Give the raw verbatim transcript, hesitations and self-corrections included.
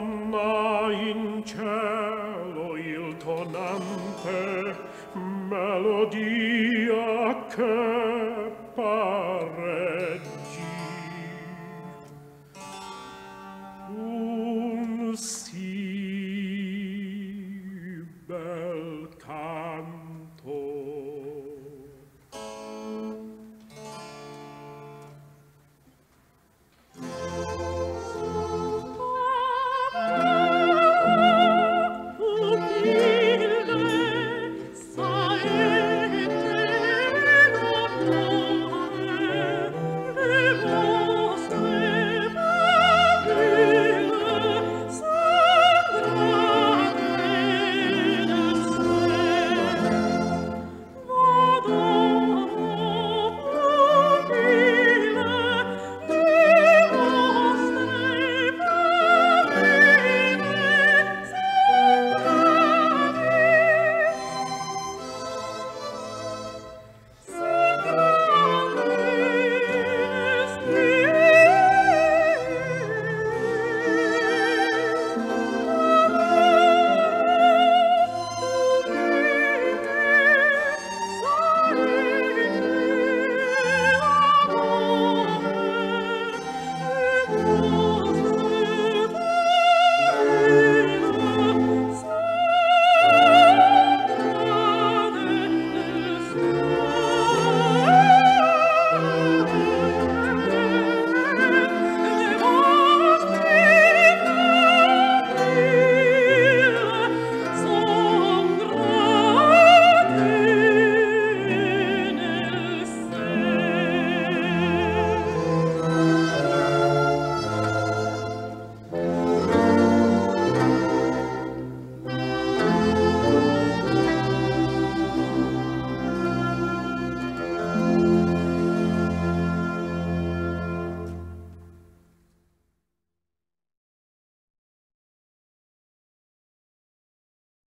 Madonna in cielo il tonante melodia che